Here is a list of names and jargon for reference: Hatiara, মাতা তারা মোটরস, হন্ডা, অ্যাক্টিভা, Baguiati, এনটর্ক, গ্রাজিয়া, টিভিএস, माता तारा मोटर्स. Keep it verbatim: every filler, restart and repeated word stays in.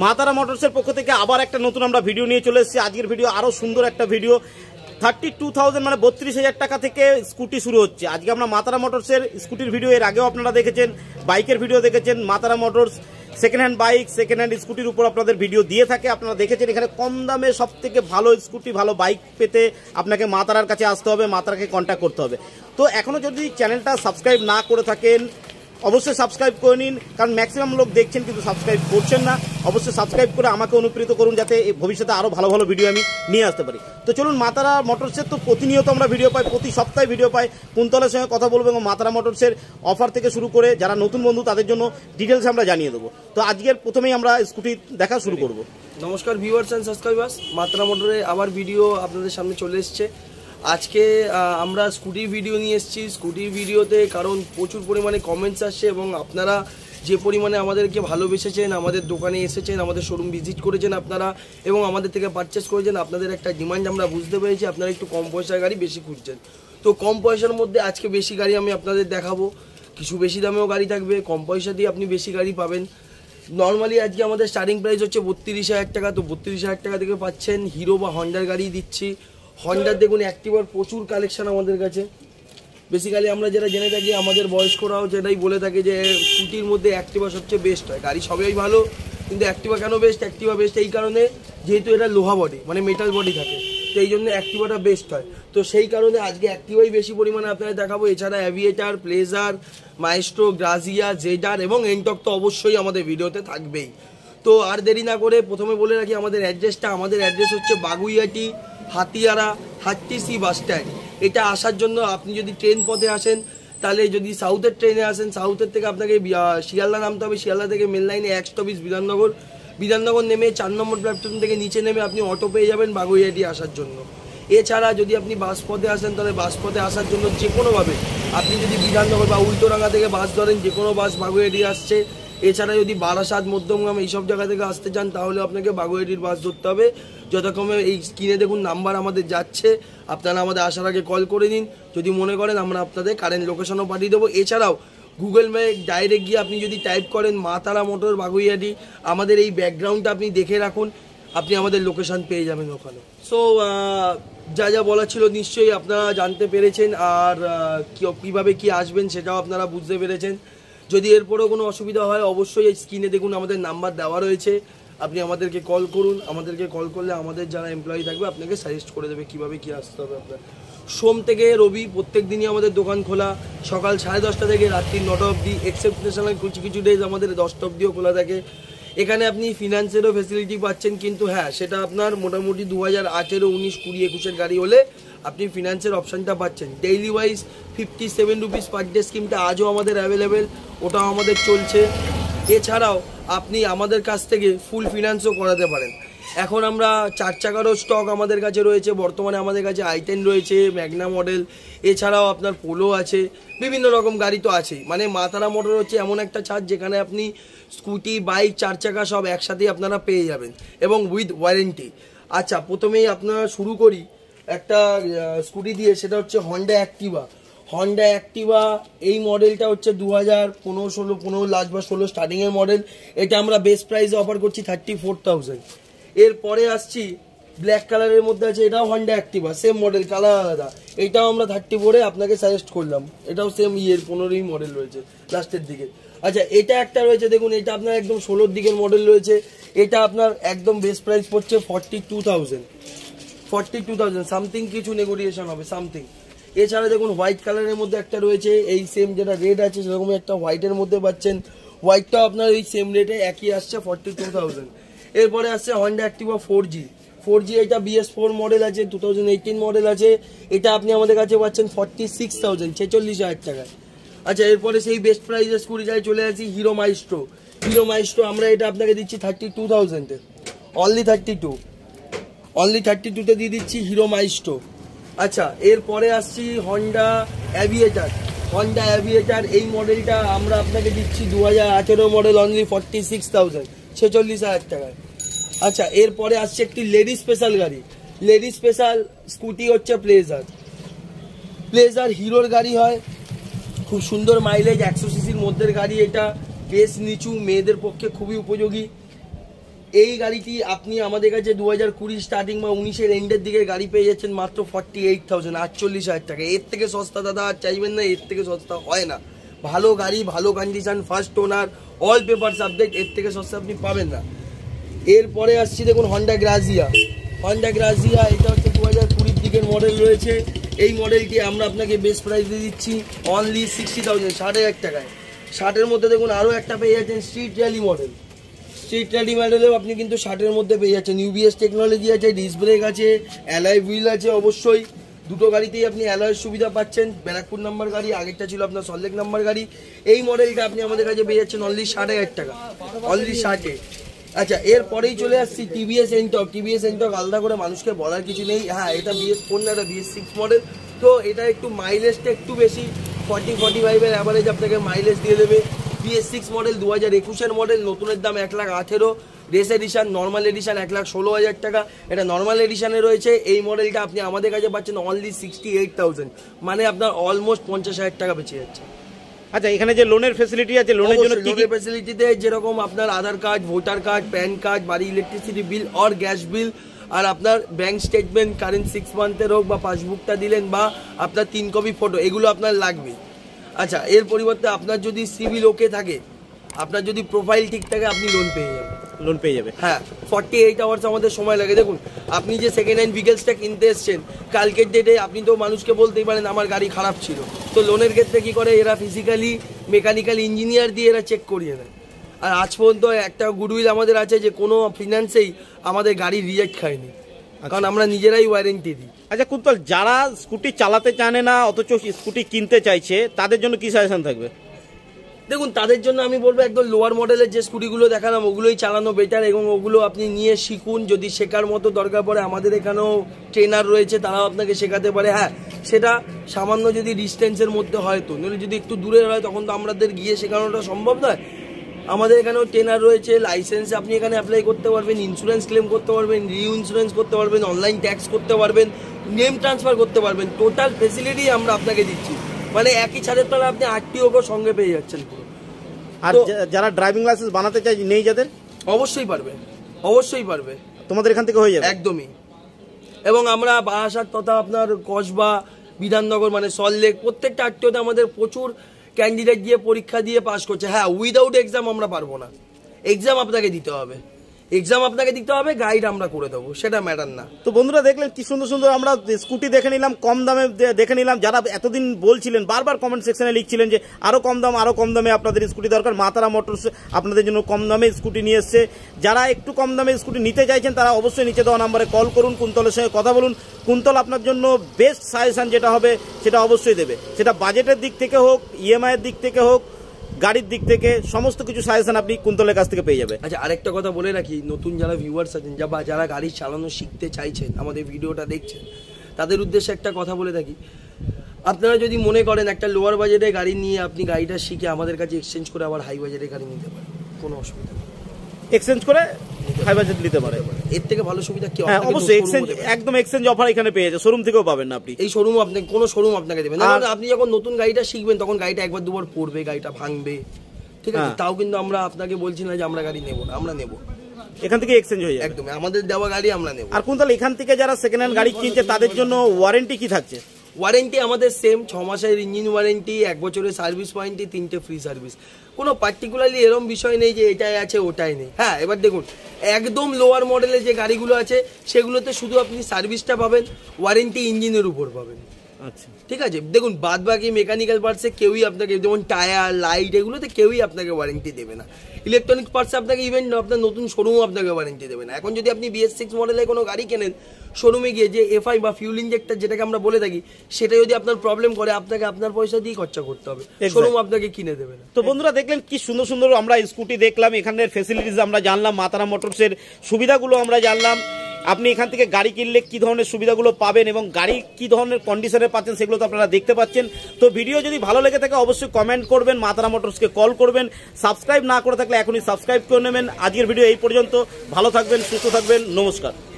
माता तारा मोटर्स पक्ष থেকে আবার একটা নতুন আমরা ভিডিও নিয়ে চলে এসেছি। আজকের ভিডিও আরো সুন্দর একটা ভিডিও। থার্টি টু থাউজেন্ড মানে বত্রিশ হাজার টাকা থেকে স্কুটি শুরু হচ্ছে। আজকে আমরা মাতা তারা মোটরসের স্কুটির ভিডিও এর আগেও আপনারা দেখেছেন, বাইকের ভিডিও দেখেছেন। মাতা তারা মোটরস second hand bike, second hand স্কুটির উপর আপনাদের ভিডিও দিয়ে থাকে, আপনারা দেখেছেন। এখানে কম দামে সব থেকে ভালো স্কুটি, ভালো বাইক পেতে আপনাকে মাতা তারার কাছে আসতে হবে, মাতা তারাকে কন্ট্যাক্ট করতে হবে। তো এখনও যদি চ্যানেলটা সাবস্ক্রাইব না করে থাকেন অবশ্যই সাবস্ক্রাইব করে নিন, কারণ ম্যাক্সিমাম লোক দেখছেন কিন্তু সাবস্ক্রাইব করছেন না। অবশ্যই সাবস্ক্রাইব করে আমাকে অনুপ্রেরিত করুন, যাতে ভবিষ্যতে আরও ভালো ভালো ভিডিও আমি নিয়ে আসতে পারি। তো চলুন, মাতা তারা মোটরসের তো প্রতিনিয়ত আমরা ভিডিও পাই, প্রতি সপ্তাহে ভিডিও পাই। কুন্তলের সঙ্গে কথা বলবো এবং মাতা তারা মোটরসের অফার থেকে শুরু করে যারা নতুন বন্ধু তাদের জন্য ডিটেলস আমরা জানিয়ে দেবো। তো আজকের প্রথমেই আমরা স্কুটি দেখা শুরু করব। নমস্কার ভিউয়ার্স অ্যান্ড সাবস্ক্রাইবার্স, মাতা তারা মোটরে আবার ভিডিও আপনাদের সামনে চলে এসছে। আজকে আমরা স্কুটির ভিডিও নিয়ে এসেছি। স্কুটির ভিডিওতে কারণ প্রচুর পরিমাণে কমেন্টস আসছে এবং আপনারা যে পরিমাণে আমাদেরকে ভালোবেসেছেন, আমাদের দোকানে এসেছেন, আমাদের শোরুম ভিজিট করেছেন আপনারা এবং আমাদের থেকে পারচেস করেছেন, আপনাদের একটা ডিমান্ড আমরা বুঝতে পেরেছি। আপনারা একটু কম পয়সার গাড়ি বেশি খুঁজছেন, তো কম পয়সার মধ্যে আজকে বেশি গাড়ি আমি আপনাদের দেখাবো। কিছু বেশি দামেও গাড়ি থাকবে, কম পয়সা দিয়ে আপনি বেশি গাড়ি পাবেন। নর্মালি আজকে আমাদের স্টার্টিং প্রাইস হচ্ছে বত্রিশ হাজার টাকা। তো বত্রিশ হাজার টাকা থেকে পাচ্ছেন হিরো বা হন্ডার গাড়ি দিচ্ছি। হন্ডার দেখুন অ্যাক্টিভার প্রচুর কালেকশান আমাদের কাছে। বেসিক্যালি আমরা যেটা জেনে থাকি, আমাদের বয়স্করাও যেটাই বলে থাকে যে স্কুটির মধ্যে অ্যাক্টিভা সবচেয়ে বেস্ট হয়। গাড়ি সবাই ভালো, কিন্তু অ্যাক্টিভা কেন বেস্ট? অ্যাক্টিভা বেস্ট এই কারণে, যেহেতু এটা লোহা বডি মানে মেটাল বডি থাকে, তো এই জন্য অ্যাক্টিভাটা বেস্ট হয়। তো সেই কারণে আজকে অ্যাক্টিভাই বেশি পরিমাণে আপনাদের দেখাবো। এছাড়া অ্যাভিয়েটার, প্লেজার, মাইস্ট্রো, গ্রাজিয়া, জেডার এবং এনটর্ক তো অবশ্যই আমাদের ভিডিওতে থাকবেই। তো আর দেরি না করে প্রথমে বলে রাখি আমাদের অ্যাড্রেসটা। আমাদের অ্যাড্রেস হচ্ছে বাগুইয়াটি, হাতিয়ারা, হাটটিসি বাস স্ট্যান্ড। এটা আসার জন্য আপনি যদি ট্রেন পথে আসেন, তাহলে যদি সাউথের ট্রেনে আসেন, সাউথের থেকে আপনাকে শিয়ালদা নামতে হবে। শিয়ালদা থেকে মেন লাইনে এক স্টপিস বিধাননগর, বিধাননগর নেমে চার নম্বর প্ল্যাটফর্ম থেকে নিচে নেমে আপনি অটো পেয়ে যাবেন বাগুইয়াটি আসার জন্য। এছাড়া যদি আপনি বাস পথে আসেন, তাহলে বাস পথে আসার জন্য যে কোনোভাবে আপনি যদি বিধাননগর বা উল্টোডাঙ্গা থেকে বাস ধরেন, যে কোনো বাস বাগুইয়াটি আসছে। এছাড়া যদি বারাসাত, মধ্যমগ্রাম এইসব জায়গা থেকে আসতে চান, তাহলে আপনাকে বাগুইয়াটির বাস ধরতে হবে। যথাক্রমে এই স্ক্রিনে দেখুন নাম্বার আমাদের যাচ্ছে, আপনারা আমাদের আসার আগে কল করে নিন। যদি মনে করেন আমরা আপনাদের কারেন্ট লোকেশনও পাঠিয়ে দেবো। এছাড়াও গুগল ম্যাপে ডাইরেক্ট গিয়ে আপনি যদি টাইপ করেন মাতা তারা মোটর বাগুইয়াটি, আমাদের এই ব্যাকগ্রাউন্ডটা আপনি দেখে রাখুন, আপনি আমাদের লোকেশান পেয়ে যাবেন ওখানে। সো যা যা বলা ছিল নিশ্চয়ই আপনারা জানতে পেরেছেন, আর কীভাবে কি আসবেন সেটাও আপনারা বুঝতে পেরেছেন। যদি এরপরেও কোনো অসুবিধা হয়, অবশ্যই এই স্ক্রিনে দেখুন আমাদের নাম্বার দেওয়া রয়েছে, আপনি আমাদেরকে কল করুন। আমাদেরকে কল করলে আমাদের যারা এমপ্লয়ি থাকবে আপনাকে সাজেস্ট করে দেবে কীভাবে কী আসতে হবে। আপনার সোম থেকে রবি প্রত্যেক দিনই আমাদের দোকান খোলা, সকাল সাড়ে দশটা থেকে রাত্রি নটা অবধি। এক্সেপশনাল কিছু কিছু ডেজ আমাদের দশটা অবধিও খোলা থাকে। এখানে আপনি ফিনান্সেরও ফেসিলিটি পাচ্ছেন, কিন্তু হ্যাঁ, সেটা আপনার মোটামুটি দু হাজার আঠেরো উনিশ কুড়ি একুশের গাড়ি হলে আপনি ফিনান্সের অপশানটা পাচ্ছেন। Daily wise fifty seven rupees per day স্কিমটা আজও আমাদের অ্যাভেলেবেল, ওটাও আমাদের চলছে। এছাড়াও আপনি আমাদের কাছ থেকে ফুল ফিনান্সও করাতে পারেন। এখন আমরা চার চাকারও স্টক আমাদের কাছে রয়েছে। বর্তমানে আমাদের কাছে আইটেন রয়েছে, ম্যাগনা মডেল, এছাড়াও আপনার পোলো আছে, বিভিন্ন রকম গাড়ি তো আছেই। মানে মাতা তারা মোটর হচ্ছে এমন একটা ছাদ যেখানে আপনি স্কুটি, বাইক, চার চাকা সব একসাথেই আপনারা পেয়ে যাবেন এবং উইথ ওয়ারেন্টি। আচ্ছা, প্রথমেই আপনারা শুরু করি একটা স্কুটি দিয়ে, সেটা হচ্ছে হন্ডা অ্যাক্টিভা। হন্ডা অ্যাক্টিভা এই মডেলটা হচ্ছে দু হাজার পনেরো ষোলো পনেরো লাস্ট বা ষোলো স্টার্টিংয়ের মডেল। এটা আমরা বেস্ট প্রাইসে অফার করছি থার্টি ফোর থাউজেন্ড। এরপরে আসছি ব্ল্যাক কালারের মধ্যে আছে, এটাও হন্ডা অ্যাক্টিভা, same model, colour আলাদা। এটাও আমরা থার্টি ফোরে আপনাকে সাজেস্ট করলাম, এটাও সেম ইয়ের পনেরোই মডেল রয়েছে লাস্টের দিকে। আচ্ছা, এটা একটা রয়েছে দেখুন, এটা আপনার একদম ষোলোর দিকের মডেল রয়েছে। এটা আপনার একদম বেস্ট প্রাইস পড়ছে forty two thousand forty two thousand something, কিছু নেগোসিয়েশন হবে সামথিং। এছাড়া দেখুন হোয়াইট কালারের মধ্যে একটা রয়েছে, এই সেম যেটা রেড আছে সেরকম একটা হোয়াইটের মধ্যে পাচ্ছেন। হোয়াইটটাও আপনার এই সেম রেটে একই আসছে ফর্টি টু থাউজেন্ড। এরপরে আসছে হন্ডা অ্যাক্টিভা four G four G এটা বিএস ফোর মডেল আছে, টু থাউজেন্ড এইটিন মডেল আছে। এটা আপনি আমাদের কাছে পাচ্ছেন ফর্টি সিক্স থাউজেন্ড ছেচল্লিশ হাজার টাকায়। আচ্ছা, এরপরে সেই বেস্ট প্রাইজের স্কুটি যায় চলে আসি হিরো মাইস্ট্রো। হিরো মাইস্ট্রো আমরা এটা আপনাকে দিচ্ছি থার্টি টু থাউজেন্ডে, only thirty two only thirty টুতে দিয়ে দিচ্ছি হিরো মাইস্ট্রো। আচ্ছা, এরপরে আসছি হন্ডা অ্যাভিয়েটার। হন্ডা অ্যাভিয়েটার এই মডেলটা আমরা আপনাকে দিচ্ছি দু হাজার আঠেরো model, only forty six thousand ছেচল্লিশ হাজার টাকায়। আচ্ছা, এরপরে আসছে একটি লেডিস স্পেশাল গাড়ি। লেডিস স্পেশাল স্কুটি হচ্ছে প্লেজার। প্লেজার হিরোর গাড়ি হয়, খুব সুন্দর মাইলেজ, একশো সিসির মধ্যের গাড়ি। এটা বেশ নিচু, মেয়েদের পক্ষে খুবই উপযোগী। এই গাড়িটি আপনি আমাদের কাছে दो हज़ार बीस স্টার্টিং বা उन्नीस এর এন্ডের দিকে গাড়ি পেয়ে যাচ্ছেন মাত্র अड़तालीस हज़ार अड़तालीस हज़ार টাকা। এর থেকে সস্তা দাদা আর চাইবেন না, এর থেকে সস্তা হয় না। ভালো গাড়ি, ভালো condition, first owner, all paper subject, এর থেকে সস্তা আপনি পাবেন না। এরপরে আসছি দেখুন হোন্ডা গ্রাজিয়া। হোন্ডা গ্রাজিয়া এটা হচ্ছে दो हज़ार बीस এর দিকের মডেল রয়েছে। এই মডেলটি আমরা আপনাকে বেস্ট প্রাইস দিয়ে দিচ্ছি অনলি साठ हज़ार साढ़े आठ টাকায়। ষাটের মধ্যে দেখুন আরও একটা পেয়ে যাচ্ছেন street rally model. Street rally মডেলেও আপনি কিন্তু ষাটের মধ্যে পেয়ে যাচ্ছেন। ইউবিএস টেকনোলজি আছে, ডিস্ক ব্রেক আছে, অ্যালয় হুইল আছে। অবশ্যই দুটো গাড়িতেই আপনি অ্যালয়ের সুবিধা পাচ্ছেন। ব্যারাকপুর নাম্বার গাড়ি, আগেরটা ছিল আপনার সল্লেক নাম্বার গাড়ি। এই মডেলটা আপনি আমাদের কাছে পেয়ে যাচ্ছেন অনলি সাড়ে আট টাকা, অনলি ষাটে। আচ্ছা এরপরেই চলে আসছি টিভিএস এনটর্ক। টিভিএস এনটর্ক আলাদা করে মানুষকে বলার কিছু নেই। হ্যাঁ এটা বিএস ফোর না, এটা বিএস সিক্স মডেল। তো এটা একটু মাইলেজটা একটু বেশি, ফর্টি ফর্টি ফাইভের অ্যাভারেজ আপনাকে মাইলেজ দিয়ে দেবে। বিএস সিক্স মডেল দু হাজার একুশের মডেল, নতুনের দাম এক লাখ আঠেরো, রেস এডিশান, নর্মাল এডিশান এক লাখ ষোলো হাজার টাকা। এটা নর্মাল এডিশানে রয়েছে। এই মডেলটা আপনি আমাদের কাছে পাচ্ছেন অনলি সিক্সটি এইট থাউজেন্ড, মানে আপনার অলমোস্ট পঞ্চাশ হাজার টাকা বেঁচে যাচ্ছে। আচ্ছা এখানে যে লোনের ফেসিলিটি আছে, লোনের জন্য কি কি ফেসিলিটিতে যেরকম আপনার Aadhaar card, voter card, PAN card, বাড়ি electricity bill or gas bill, আর আপনার ব্যাঙ্ক স্টেটমেন্ট কারেন্ট সিক্স মান্থের হোক বা পাসবুকটা দিলেন বা আপনার তিন কপি ফটো, এগুলো আপনার লাগবে। আচ্ছা এর পরিবর্তে আপনার যদি সিভিল ওকে থাকে, আপনার যদি প্রোফাইল ঠিক থাকে, আপনি লোন পেয়ে যাবেন। লোন পেয়ে যাবে হ্যাঁ। ফর্টি এইট আওয়ার্স আমাদের সময় লাগে। দেখুন আপনি যে সেকেন্ড হ্যান্ড ভেহিকেলসটা কিনতে এসছেন কালকের ডেটে, আপনি তো মানুষকে বলতেই পারেন আমার গাড়ি খারাপ ছিল। তো লোনের ক্ষেত্রে কী করে, এরা ফিজিক্যালি মেকানিক্যাল ইঞ্জিনিয়ার দিয়ে এরা চেক করিয়ে নেয়। আর আজ পর্যন্ত একটা গুডউইল আমাদের আছে যে কোনো ফিনান্সেই আমাদের গাড়ি রিজেক্ট খায়নি, কারণ আমরা নিজেরাই ওয়ারেন্টি দিই। আচ্ছা কুন্তল, যারা স্কুটি চালাতে জানে না অথচ স্কুটি কিনতে চাইছে, তাদের জন্য কী সাজেশন থাকবে? দেখুন তাদের জন্য আমি বলবো একদম লোয়ার মডেলের যে স্কুটিগুলো দেখালাম ওগুলোই চালানো বেটার, এবং ওগুলো আপনি নিয়ে শিখুন। যদি শেখার মতো দরকার পড়ে আমাদের এখানেও ট্রেনার রয়েছে, তারাও আপনাকে শেখাতে পারে। হ্যাঁ সেটা সামান্য যদি ডিস্টেন্সের মধ্যে হয়, তো নইলে যদি একটু দূরে হয় তখন তো আমাদের গিয়ে শেখানোটা সম্ভব নয়। আমাদের এখানেও ট্রেনার রয়েছে, লাইসেন্স আপনি এখানে অ্যাপ্লাই করতে পারবেন, ইন্স্যুরেন্স ক্লেম করতে পারবেন, রি ইন্স্যুরেন্স করতে পারবেন, অনলাইন ট্যাক্স করতে পারবেন, নেম ট্রান্সফার করতে পারবেন। টোটাল ফেসিলিটি আমরা আপনাকে দিচ্ছি, মানে একই ছাদের তলায় আপনি আটটি ওপর সঙ্গে পেয়ে যাচ্ছেন। আর যারা ড্রাইভিং লাইসেন্স বানাতে চাই নেই যাদের, অবশ্যই পারবে, অবশ্যই পারবে, তোমাদের এখান থেকে হয়ে যাবে একদমই। এবং আমরা বারাসাত তথা আপনার কসবা, বিধাননগর মানে সল্টলেক প্রত্যেকটা আটটিওতে আমাদের প্রচুর ক্যান্ডিডেট গিয়ে পরীক্ষা দিয়ে পাস করছে। হ্যাঁ উইদাউট এক্সাম আমরা পারবো না, এক্সাম আপনাকে দিতে হবে, এক্সাম আপনাকে দিতে হবে, গাইড আমরা করে দেবো, সেটা ম্যাটার না। তো বন্ধুরা দেখলেন কি সুন্দর সুন্দর আমরা স্কুটি দেখে নিলাম, কম দামে দেখে নিলাম। যারা এতদিন বলছিলেন, বারবার কমেন্ট সেকশনে লিখছিলেন যে আরও কম দাম, আরও কম দামে আপনাদের স্কুটি দরকার, মাতা তারা মোটর্স আপনাদের জন্য কম দামে স্কুটি নিয়ে এসছে। যারা একটু কম দামে স্কুটি নিতে চাইছেন তারা অবশ্যই নিচে দেওয়া নাম্বারে কল করুন, কুন্তলের সঙ্গে কথা বলুন। কুন্তল আপনার জন্য বেস্ট সাজেশান যেটা হবে সেটা অবশ্যই দেবে, সেটা বাজেটের দিক থেকে হোক, ইএমআইয়ের দিক থেকে হোক, গাড়ির দিক থেকে সমস্ত কিছু সাজেশন আপনি কুন্তলের কাছ থেকে পেয়ে যাবেন। আচ্ছা আরেকটা কথা বলে রাখি, নতুন যারা ভিউয়ার্স আছেন বা যারা গাড়ি চালানো শিখতে চাইছেন, আমাদের ভিডিওটা দেখছেন, তাদের উদ্দেশ্যে একটা কথা বলে থাকি। আপনারা যদি মনে করেন একটা লোয়ার বাজেটে গাড়ি নিয়ে আপনি গাড়িটা শিখে আমাদের কাছে এক্সচেঞ্জ করে আবার হাই বাজেটে গাড়ি নিতে পারেন, কোনো অসুবিধা নেই। এক্সচেঞ্জ করে হাই বাজেট নিতে পারেন, এর থেকে ভালো সুবিধা কি? হ্যাঁ অবশ্যই এক্সচেঞ্জ, একদম এক্সচেঞ্জ অফার এখানে পেয়ে যাবেন, শোরুম থেকেও পাবেন না আপনি। এই শোরুম আপনাকে, কোনো শোরুম আপনাকে দেবে না। আপনি যখন নতুন গাড়িটা শিখবেন তখন গাড়িটা একবার দুবার পড়বে, গাড়িটা ভাঙবে, ঠিক আছে? তাও কিন্তু আমরা আপনাকে বলছি না যে আমরা গাড়ি নেব না, আমরা নেব। এখান থেকে এক্সচেঞ্জ হয়ে যাবে, একদম আমাদের দেওয়া গাড়ি আমরা নেব। আর কোন তাহলে এখান থেকে যারা সেকেন্ড হ্যান্ড গাড়ি কিনছে তাদের জন্য ওয়ারেন্টি কি থাকছে? ওয়ারেন্টি আমাদের সেম, ছ মাসের ইঞ্জিন ওয়ারেন্টি, এক বছরের সার্ভিস ওয়ারেন্টি, তিনটে ফ্রি সার্ভিস। কোনো পার্টিকুলারলি এরকম বিষয় নেই যে এটাই আছে ওটাই নেই। হ্যাঁ এবার দেখুন একদম লোয়ার মডেলের যে গাড়িগুলো আছে সেগুলোতে শুধু আপনি সার্ভিসটা পাবেন, ওয়ারেন্টি ইঞ্জিনের উপর পাবেন। আচ্ছা ঠিক আছে, দেখুন বাদ বাকি মেকানিক্যাল পার্টসে কেউই আপনাকে, যেমন টায়ার, লাইট, এগুলোতে কেউই আপনাকে ওয়ারেন্টি দেবে না। ইলেকট্রনিক পার্টসে আপনাকে ইভেন আপনার নতুন শোরুমও আপনাকে ওয়ারেন্টি দেবে না। এখন যদি আপনি বিএস সিক্স মডেলে কোনো গাড়ি কেনেন, শোরুমে গিয়ে যে এফআই বা ফিউল ইঞ্জেক্টর যেটাকে আমরা বলে থাকি, সেটা যদি আপনার প্রবলেম করে আপনাকে আপনার পয়সা দিয়ে খরচা করতে হবে, শোরুম আপনাকে কিনে দেবে না। তো বন্ধুরা দেখলেন কি সুন্দর সুন্দর আমরা স্কুটি দেখলাম, এখানের ফেসিলিটিস আমরা জানলাম, মাতা তারা মোটরসের সুবিধাগুলো আমরা জানলাম। আপনি এখান থেকে গাড়ি কিনলে কী ধরনের সুবিধাগুলো পাবেন এবং গাড়ি কী ধরনের কন্ডিশনে পাচ্ছেন সেগুলো তো আপনারা দেখতে পাচ্ছেন। তো ভিডিও যদি ভালো লেগে থাকে অবশ্যই কমেন্ট করবেন, মাতা তারা মোটরসকে কল করবেন, সাবস্ক্রাইব না করে থাকলে এখনই সাবস্ক্রাইব করে নেবেন। আজকের ভিডিও এই পর্যন্ত, ভালো থাকবেন, সুস্থ থাকবেন, নমস্কার।